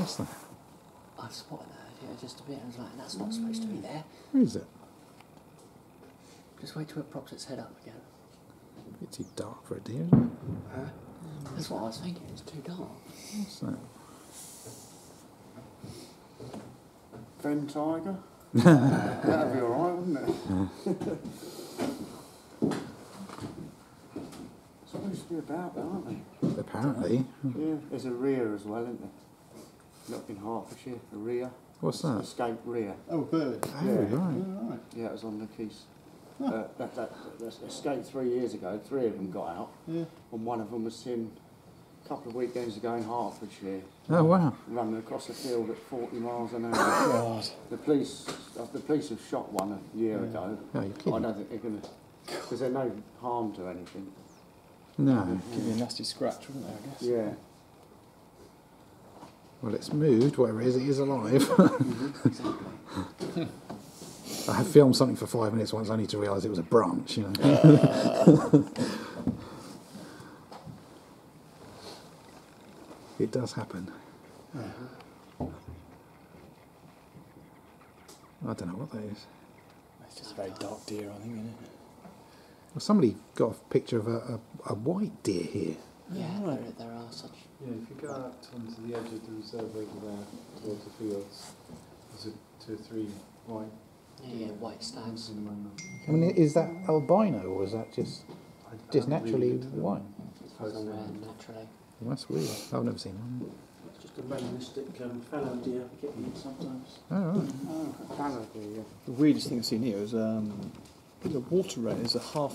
What's that? I spotted that earlier just a bit. I was like, that's not supposed to be there. Where is it? Just wait till it props its head up again. It's too dark for it, dear, isn't it? That's what I was thinking, it's too dark. What's that? Fen tiger? That'd be alright, wouldn't it? Yeah. Supposed to be about that, aren't they? Apparently. Yeah, there's a rhea as well, isn't there? Not in Hertfordshire, a rhea. What's that? Escaped rhea. Oh, a bird. Oh, yeah. Right. Yeah, it was on the keys. That escaped 3 years ago. Three of them got out, and one of them was in a couple of weekends ago in Hertfordshire. Oh wow! Running across a field at 40 miles an hour. God. The police have shot one a year ago. No, you're kidding. I don't think they're going to, because there's no harm to anything. No, give you a nasty scratch, wouldn't they? I guess. Yeah. Well, it's moved. Whatever it is, it is alive. Exactly. I had filmed something for 5 minutes once only to realise it was a branch, you know. It does happen. I don't know what that is. It's just a very dark deer, I think, isn't it? Well, somebody got a picture of a white deer here. Yeah, there are such. Yeah, if you go out onto the edge of the reserve over there, towards the fields, there's a 2 or 3 white. Yeah, white stags. I mean, is that albino or is that just naturally white? Naturally. That's weird. I've never seen one. It's just a melanistic fallow deer getting it sometimes. Oh, right. Oh, fallow deer. The weirdest thing I've seen here is the water wren is a half.